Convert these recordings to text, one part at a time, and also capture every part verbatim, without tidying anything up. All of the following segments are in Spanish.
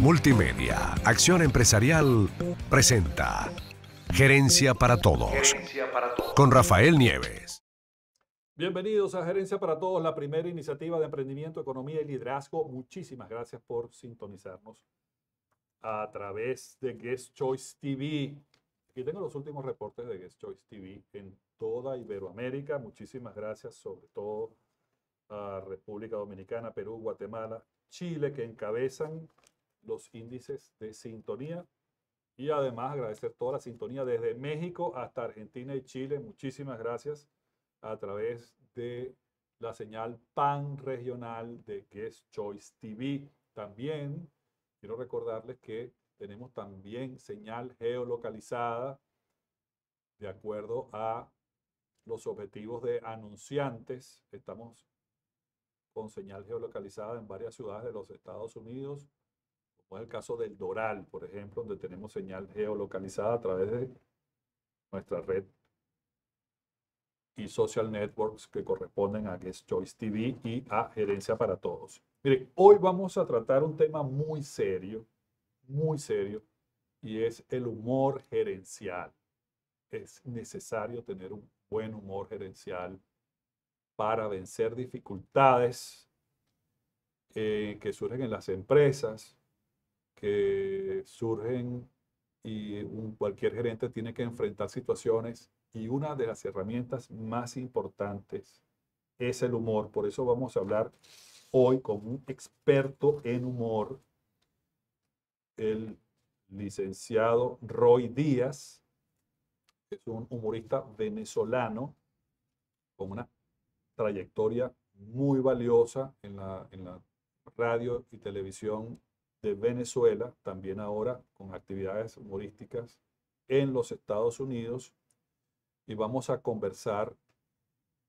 Multimedia, Acción Empresarial, presenta Gerencia para Todos, Gerencia para Todos, con Rafael Nieves. Bienvenidos a Gerencia para Todos, la primera iniciativa de emprendimiento, economía y liderazgo. Muchísimas gracias por sintonizarnos a través de Guest Choice T V. Aquí tengo los últimos reportes de Guest Choice T V en toda Iberoamérica. Muchísimas gracias, sobre todo a República Dominicana, Perú, Guatemala, Chile, que encabezan los índices de sintonía. Y además agradecer toda la sintonía desde México hasta Argentina y Chile. Muchísimas gracias a través de la señal panregional de Guest Choice T V. También quiero recordarles que tenemos también señal geolocalizada de acuerdo a los objetivos de anunciantes. Estamos con señal geolocalizada en varias ciudades de los Estados Unidos, como es el caso del Doral, por ejemplo, donde tenemos señal geolocalizada a través de nuestra red y social networks que corresponden a Guest Choice T V y a Gerencia para Todos. Miren, hoy vamos a tratar un tema muy serio, muy serio, y es el humor gerencial. Es necesario tener un buen humor gerencial para vencer dificultades eh, que surgen en las empresas, que surgen y un, cualquier gerente tiene que enfrentar situaciones, y una de las herramientas más importantes es el humor. Por eso vamos a hablar hoy con un experto en humor, el licenciado Roy Díaz, que es un humorista venezolano con una trayectoria muy valiosa en la, en la radio y televisión de Venezuela, también ahora con actividades humorísticas en los Estados Unidos, y vamos a conversar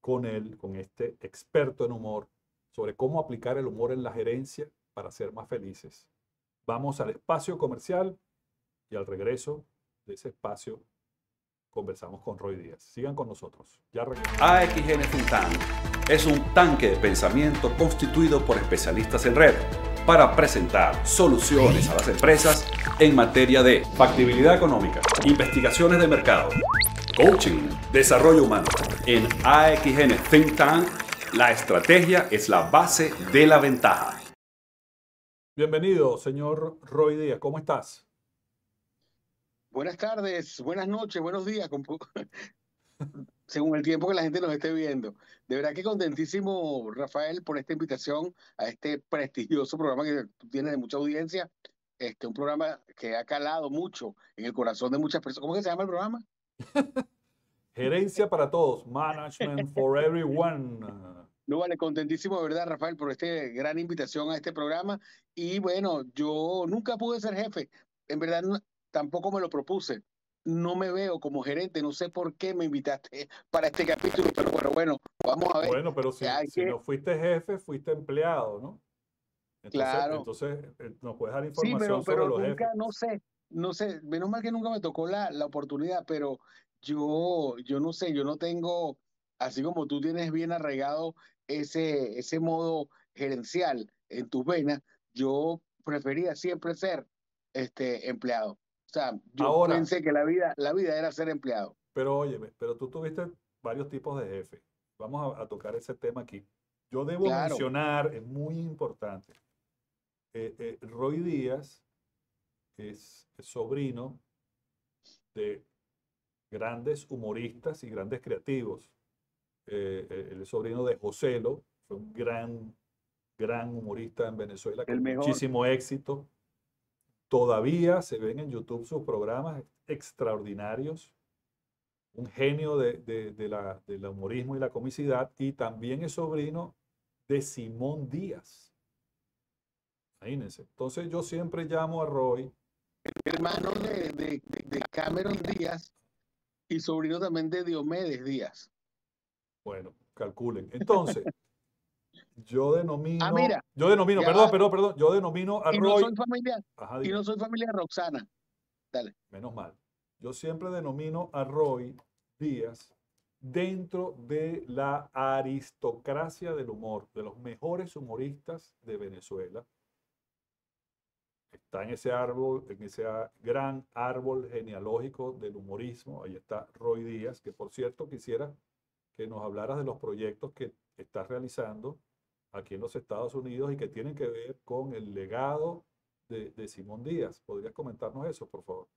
con él, con este experto en humor, sobre cómo aplicar el humor en la gerencia para ser más felices. Vamos al espacio comercial y al regreso de ese espacio conversamos con Roy Díaz. Sigan con nosotros. Ya regresamos. A X G N es un tanque. Es un tanque de pensamiento constituido por especialistas en red, para presentar soluciones a las empresas en materia de factibilidad económica, investigaciones de mercado, coaching, desarrollo humano. En A X G N Think Tank, la estrategia es la base de la ventaja. Bienvenido, señor Roy Díaz. ¿Cómo estás? Buenas tardes, buenas noches, buenos días, según el tiempo que la gente nos esté viendo. De verdad que contentísimo, Rafael, por esta invitación a este prestigioso programa que tiene de mucha audiencia. Este, un programa que ha calado mucho en el corazón de muchas personas. ¿Cómo es que se llama el programa? Gerencia para Todos, Management for Everyone. No, vale, contentísimo, de verdad, Rafael, por esta gran invitación a este programa. Y bueno, yo nunca pude ser jefe. En verdad, no, tampoco me lo propuse. No me veo como gerente, no sé por qué me invitaste para este capítulo, pero bueno, bueno vamos a ver. Bueno, pero si, si que... no fuiste jefe, fuiste empleado, ¿no? Entonces, claro. Entonces, nos puedes dar información sí, pero, sobre pero los nunca, jefes. No sé, no sé, menos mal que nunca me tocó la, la oportunidad, pero yo, yo no sé, yo no tengo, así como tú tienes bien arraigado ese, ese modo gerencial en tus venas, yo prefería siempre ser este empleado. O sea, yo Ahora, pensé que la vida, la vida era ser empleado. Pero óyeme, pero tú tuviste varios tipos de jefe. Vamos a, a tocar ese tema aquí. Yo debo claro. mencionar, es muy importante, eh, eh, Roy Díaz es, es sobrino de grandes humoristas y grandes creativos. Eh, eh, el sobrino de José Lo, fue un gran, gran humorista en Venezuela, el con mejor. muchísimo éxito. Todavía se ven en YouTube sus programas extraordinarios, un genio de, de, de la, del humorismo y la comicidad, y también es sobrino de Simón Díaz. Imagínense. Entonces yo siempre llamo a Roy. El hermano de, de, de Cameron Díaz y sobrino también de Diomedes Díaz. Bueno, calculen. Entonces... Yo denomino, ah, mira, yo denomino, perdón, va. perdón, perdón, yo denomino a y Roy. No soy familia, Ajá, y no soy familia de Roxana. Dale. Menos mal. Yo siempre denomino a Roy Díaz dentro de la aristocracia del humor, de los mejores humoristas de Venezuela. Está en ese árbol, en ese gran árbol genealógico del humorismo. Ahí está Roy Díaz, que por cierto quisiera que nos hablaras de los proyectos que estás realizando aquí en los Estados Unidos y que tienen que ver con el legado de, de Simón Díaz. ¿Podrías comentarnos eso, por favor?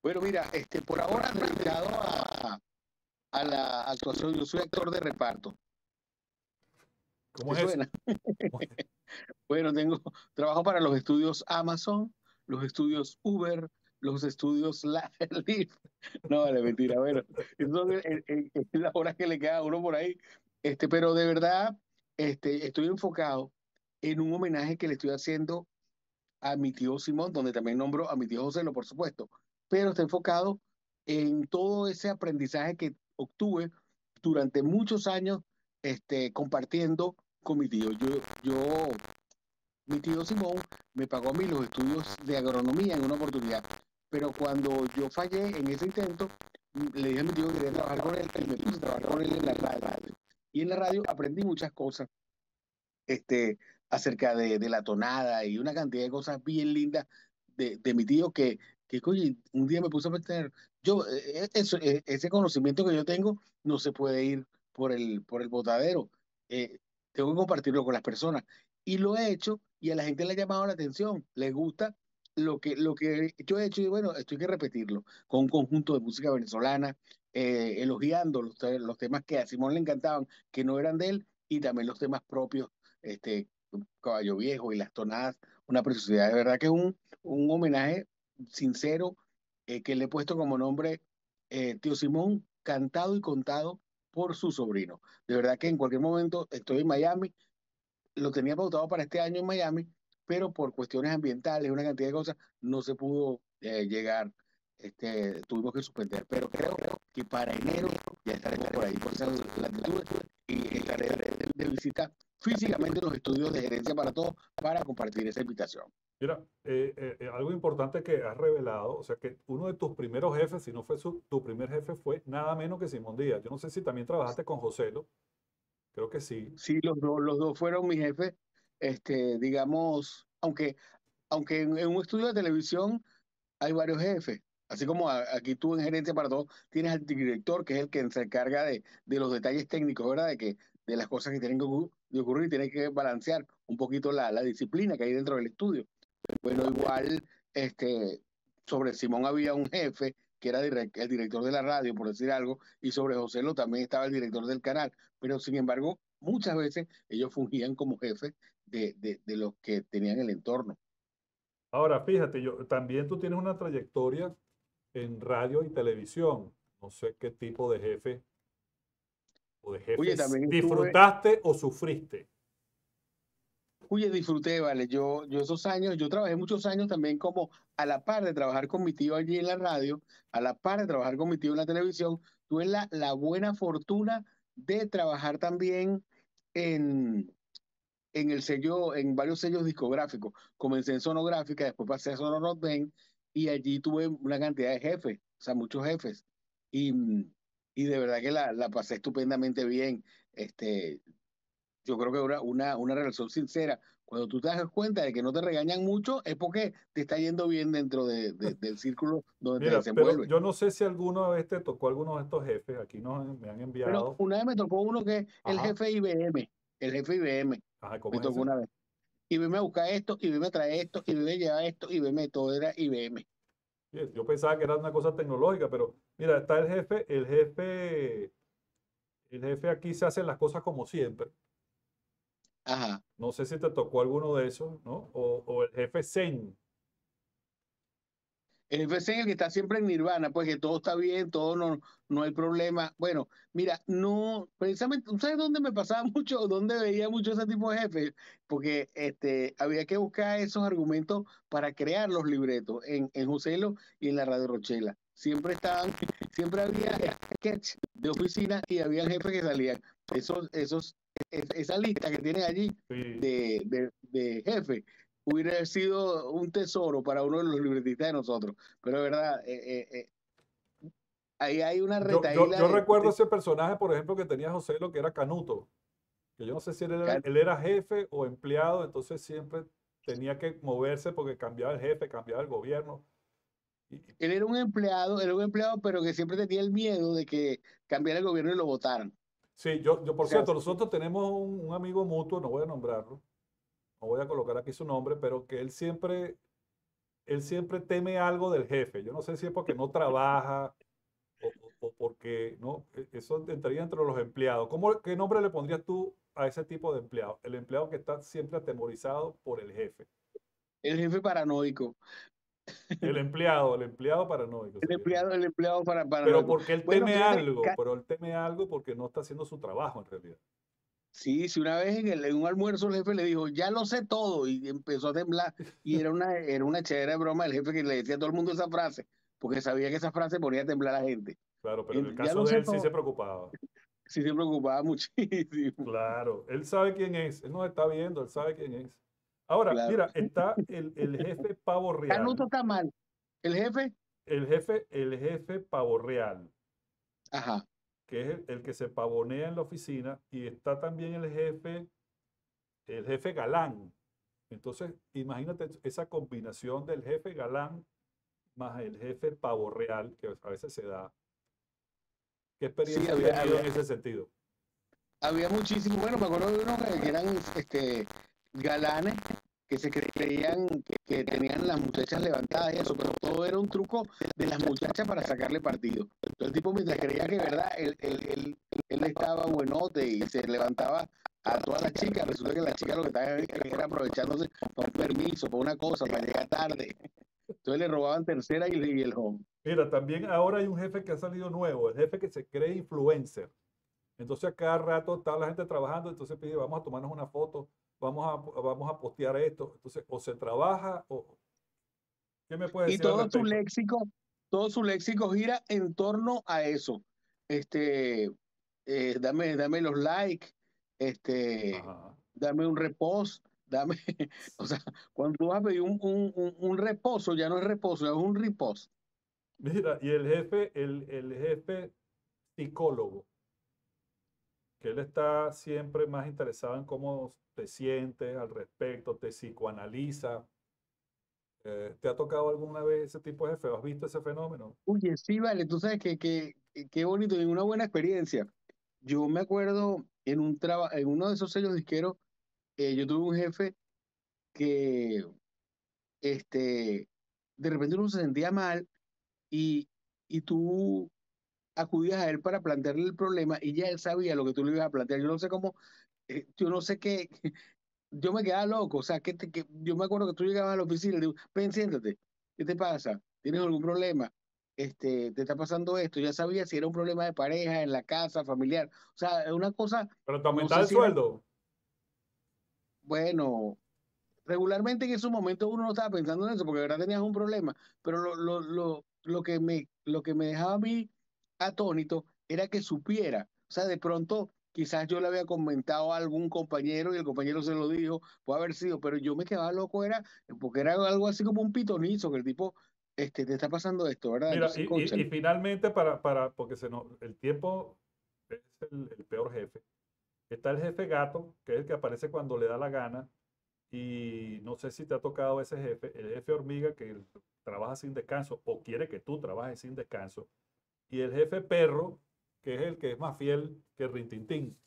Bueno, mira, este, por ahora dedicado a, a la actuación. Yo soy actor de reparto. ¿Cómo es eso? ¿Cómo es? Bueno, tengo trabajo para los estudios Amazon, los estudios Uber, los estudios Lyft. No, vale, mentira. Bueno, entonces es la hora que le queda a uno por ahí. Este, pero de verdad, este, estoy enfocado en un homenaje que le estoy haciendo a mi tío Simón, donde también nombro a mi tío José Lo, por supuesto. Pero está enfocado en todo ese aprendizaje que obtuve durante muchos años este, compartiendo con mi tío. Yo, yo, mi tío Simón me pagó a mí los estudios de agronomía en una oportunidad, pero cuando yo fallé en ese intento, le dije a mi tío que quería trabajar con él, y me puse a trabajar con él en la radio. Y en la radio aprendí muchas cosas este, acerca de, de la tonada y una cantidad de cosas bien lindas de, de mi tío que... que oye, un día me puse a pensar, yo, eso, ese conocimiento que yo tengo no se puede ir por el, por el botadero, eh, tengo que compartirlo con las personas, y lo he hecho, y a la gente le ha llamado la atención, les gusta lo que, lo que yo he hecho, y bueno, esto hay que repetirlo, con un conjunto de música venezolana, eh, elogiando los, los temas que a Simón le encantaban, que no eran de él, y también los temas propios, este, Caballo Viejo y las tonadas, una preciosidad, de verdad que es un, un homenaje sincero, eh, que le he puesto como nombre eh, Tío Simón, cantado y contado por su sobrino. De verdad que en cualquier momento estoy en Miami, lo tenía pautado para este año en Miami, pero por cuestiones ambientales, una cantidad de cosas, no se pudo eh, llegar, este, tuvimos que suspender, pero creo, creo que para enero ya estaremos por ahí, por esas latitudes, y estaré de, de visita físicamente en los estudios de Gerencia para Todos para compartir esa invitación. Mira, eh, eh, algo importante que has revelado, o sea que uno de tus primeros jefes, si no fue su, tu primer jefe, fue nada menos que Simón Díaz. Yo no sé si también trabajaste con José Lo, creo que sí. Sí, los dos, los dos fueron mis jefes, este, digamos, aunque, aunque en, en un estudio de televisión hay varios jefes, así como a, aquí tú en Gerencia para Todos tienes al director, que es el que se encarga de, de los detalles técnicos, ¿verdad? De que de las cosas que tienen que de ocurrir, tienes que balancear un poquito la, la disciplina que hay dentro del estudio. Bueno, igual, este, sobre Simón había un jefe que era direct, el director de la radio, por decir algo, y sobre José Lo también estaba el director del canal, pero sin embargo, muchas veces ellos fungían como jefes de, de, de los que tenían el entorno. Ahora, fíjate, yo, también tú tienes una trayectoria en radio y televisión, no sé qué tipo de jefe o de jefes. Oye, también disfrutaste estuve... o sufriste. Oye, disfruté, vale, yo, yo esos años, yo trabajé muchos años también como a la par de trabajar con mi tío allí en la radio, a la par de trabajar con mi tío en la televisión, tuve la, la buena fortuna de trabajar también en, en el sello, en varios sellos discográficos. Comencé en Sonográfica, después pasé a Sonor Rodden, y allí tuve una cantidad de jefes, o sea, muchos jefes, y, y de verdad que la, la pasé estupendamente bien, este... Yo creo que una, una, una relación sincera, cuando tú te das cuenta de que no te regañan mucho, es porque te está yendo bien dentro de, de, del círculo donde Mira, te desenvuelves. Yo no sé si alguna vez te tocó alguno de estos jefes, aquí nos, me han enviado. Pero una vez me tocó uno que es el jefe I B M, el jefe I B M. Ajá, ¿cómo me tocó ese? Una vez. I B M a buscar esto, I B M a traer esto, I B M a llevar esto, I B M, todo era I B M. Yo pensaba que era una cosa tecnológica, pero mira, está el jefe, el jefe, el jefe aquí se hacen las cosas como siempre. Ajá. No sé si te tocó alguno de esos, ¿no? O, o el jefe Zen. El jefe Zen, el que está siempre en Nirvana, pues que todo está bien, todo no, no hay problema. Bueno, mira, no, precisamente, ¿sabes dónde me pasaba mucho? ¿Dónde veía mucho ese tipo de jefes? Porque este, había que buscar esos argumentos para crear los libretos en, en José Lo y en la Radio Rochela. Siempre estaban, siempre había sketch de oficina y había jefes que salían. Esos, esos esa lista que tienen allí de, de, de jefe hubiera sido un tesoro para uno de los libretistas de nosotros, pero de verdad eh, eh, eh, ahí hay una retaíla. Yo, yo, yo de, recuerdo de, ese personaje, por ejemplo, que tenía José Lo, que era Canuto, que yo no sé si él era, él era jefe o empleado, entonces siempre tenía que moverse porque cambiaba el jefe, cambiaba el gobierno. Él era un empleado, era un empleado, pero que siempre tenía el miedo de que cambiara el gobierno y lo votaran. Sí, yo, yo por o sea, cierto, nosotros tenemos un, un amigo mutuo, no voy a nombrarlo, no voy a colocar aquí su nombre, pero que él siempre, él siempre teme algo del jefe. Yo no sé si es porque no trabaja o, o porque no, eso entraría entre los empleados. ¿Cómo, qué nombre le pondrías tú a ese tipo de empleado? El empleado que está siempre atemorizado por el jefe. El jefe paranoico. El empleado, el empleado paranoico. El empleado, el empleado para, paranoico. Pero porque él teme bueno, algo, que... pero él teme algo porque no está haciendo su trabajo en realidad. Sí, sí, una vez en, el, en un almuerzo el jefe le dijo, ya lo sé todo, y empezó a temblar. Y era una, era una chévere broma del jefe que le decía a todo el mundo esa frase, porque sabía que esa frase ponía a temblar a la gente. Claro, pero en el caso de él todo. Sí se preocupaba. Sí se preocupaba muchísimo. Claro, él sabe quién es, él nos está viendo, él sabe quién es. Ahora, claro. Mira, está el, el jefe pavo real. Canuto está mal. ¿El jefe? El jefe, el jefe pavo real. Ajá. Que es el, el que se pavonea en la oficina. Y está también el jefe, el jefe galán. Entonces, imagínate esa combinación del jefe galán más el jefe pavo real, que a veces se da. ¿Qué experiencia sí, había tenido en ese sentido? Había muchísimo. Bueno, me acuerdo de uno que eran este, galanes que se creían que, que tenían las muchachas levantadas y eso, pero todo era un truco de las muchachas para sacarle partido. El tipo mientras creía que verdad, él, él, él, él estaba buenote y se levantaba a todas las chicas, resulta que las chicas lo que estaban era aprovechándose para un permiso, para una cosa, para llegar tarde. Entonces le robaban tercera y el home. Mira, también ahora hay un jefe que ha salido nuevo, el jefe que se cree influencer. Entonces a cada rato está la gente trabajando, entonces pide, vamos a tomarnos una foto, vamos a, vamos a postear esto. Entonces, o se trabaja, o... ¿Qué me puedes decir? Y todo su léxico, todo su léxico gira en torno a eso. Este, eh, dame, dame los likes, este, ajá, dame un repost, dame... O sea, cuando tú vas a pedir un, un, un, un reposo, ya no es reposo, es un repost. Mira, y el jefe, el, el jefe psicólogo, que él está siempre más interesado en cómo te sientes al respecto, te psicoanaliza. Eh, ¿Te ha tocado alguna vez ese tipo de jefe? ¿Has visto ese fenómeno? Oye, sí, vale, tú sabes que qué que bonito y una buena experiencia. Yo me acuerdo en, un traba, en uno de esos sellos disqueros, eh, yo tuve un jefe que este, de repente uno se sentía mal y, y tú... acudías a él para plantearle el problema y ya él sabía lo que tú le ibas a plantear. Yo no sé cómo, eh, yo no sé qué, yo me quedaba loco, o sea, que, te, que yo me acuerdo que tú llegabas a la oficina y le digo, ven, siéntate, ¿qué te pasa? ¿Tienes algún problema? Este, ¿te está pasando esto? Ya sabía si era un problema de pareja, en la casa, familiar, o sea, una cosa... Pero te aumentaba no sé el si sueldo. Era... Bueno, regularmente en esos momentos uno no estaba pensando en eso, porque de verdad tenías un problema, pero lo, lo, lo, lo, que, me, lo que me dejaba a mí atónito, era que supiera. O sea, de pronto, quizás yo le había comentado a algún compañero y el compañero se lo dijo, puede haber sido, pero yo me quedaba loco, era porque era algo así como un pitonizo, que el tipo, este, te está pasando esto, ¿verdad? Mira, y, y, y finalmente, para, para, porque se nos, el tiempo es el, el peor jefe. Está el jefe gato, que es el que aparece cuando le da la gana, y no sé si te ha tocado ese jefe, el jefe hormiga que trabaja sin descanso, o quiere que tú trabajes sin descanso, y el jefe perro, que es el que es más fiel que Rin Tin Tin.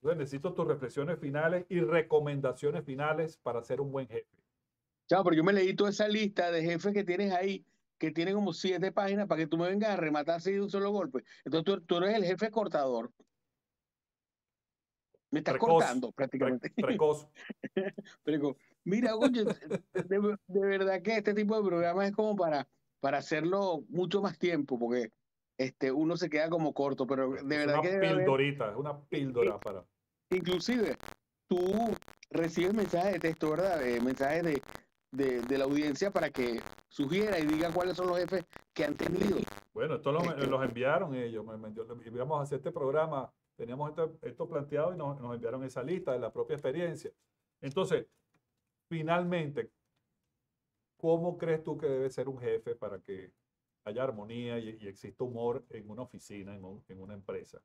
Entonces necesito tus reflexiones finales y recomendaciones finales para ser un buen jefe. Chao, pero yo me leí toda esa lista de jefes que tienes ahí, que tienen como siete páginas para que tú me vengas a rematar así de un solo golpe. Entonces tú, tú eres el jefe cortador. Me estás precoz, cortando prácticamente. Pre, precoz. Precoz. Mira, oye, de, de verdad que este tipo de programas es como para... para hacerlo mucho más tiempo, porque este, uno se queda como corto, pero de es verdad que... Es una pildorita, es una píldora para... Inclusive, tú recibes mensajes de texto, ¿verdad? De mensajes de, de, de la audiencia para que sugiera y diga cuáles son los jefes que han tenido. Bueno, esto los, este... los enviaron ellos. Íbamos a hacer este programa, teníamos esto, esto planteado y nos, nos enviaron esa lista de la propia experiencia. Entonces, finalmente... ¿Cómo crees tú que debe ser un jefe para que haya armonía y, y exista humor en una oficina, en, un, en una empresa?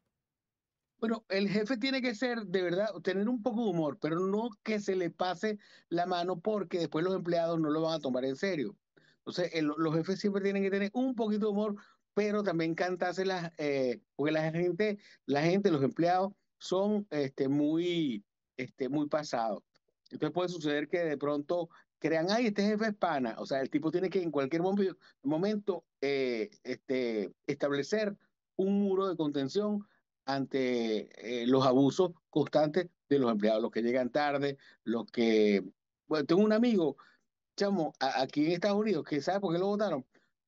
Bueno, el jefe tiene que ser, de verdad, tener un poco de humor, pero no que se le pase la mano porque después los empleados no lo van a tomar en serio. Entonces, el, los jefes siempre tienen que tener un poquito de humor, pero también cantarse las, eh, porque la gente, la gente, los empleados son este, muy, este, muy pasados. Entonces puede suceder que de pronto crean, ay, este jefe es pana. O sea, el tipo tiene que en cualquier mom- momento eh, este, establecer un muro de contención ante eh, los abusos constantes de los empleados, los que llegan tarde, los que... Bueno, tengo un amigo, chamo, a, aquí en Estados Unidos, que sabe por qué lo votaron,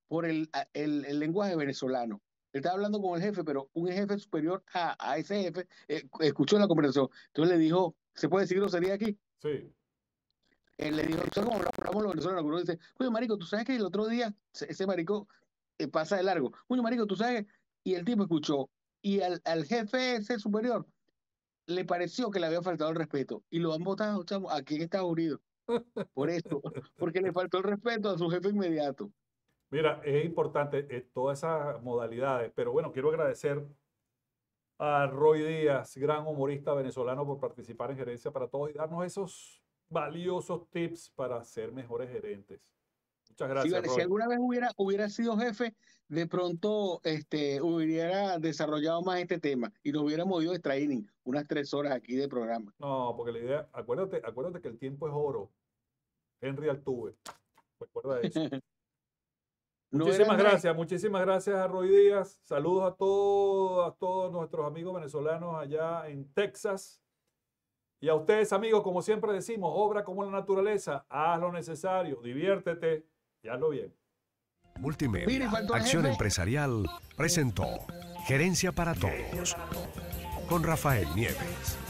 por el, a, el, el lenguaje venezolano. Él estaba hablando con el jefe, pero un jefe superior a, a ese jefe eh, escuchó la conversación. Entonces le dijo, ¿se puede decir grosería aquí? Sí. Él le dijo, ¿sabes cómo hablamos los venezolanos? Uno dice, oye, marico, ¿tú sabes que el otro día ese marico eh, pasa de largo? Oye, marico, ¿tú sabes? Y el tipo escuchó. Y al, al jefe ese superior le pareció que le había faltado el respeto. Y lo han votado, chamo, aquí en Estados Unidos. Por eso, porque le faltó el respeto a su jefe inmediato. Mira, es importante eh, todas esas modalidades. Pero bueno, quiero agradecer a Roy Díaz, gran humorista venezolano, por participar en Gerencia para Todos y darnos esos valiosos tips para ser mejores gerentes. Muchas gracias, sí, vale. Si alguna vez hubiera, hubiera sido jefe, de pronto este, hubiera desarrollado más este tema y nos hubiéramos ido de training unas tres horas aquí de programa. No, porque la idea, acuérdate, acuérdate que el tiempo es oro. Henry Altuve, recuerda eso. no muchísimas gracias, rey. muchísimas gracias a Roy Díaz. Saludos a todos, a todos nuestros amigos venezolanos allá en Texas. Y a ustedes, amigos, como siempre decimos, obra como la naturaleza, haz lo necesario, diviértete. Y hazlo bien. Multimedia, Acción Empresarial presentó Gerencia para Todos con Rafael Nieves.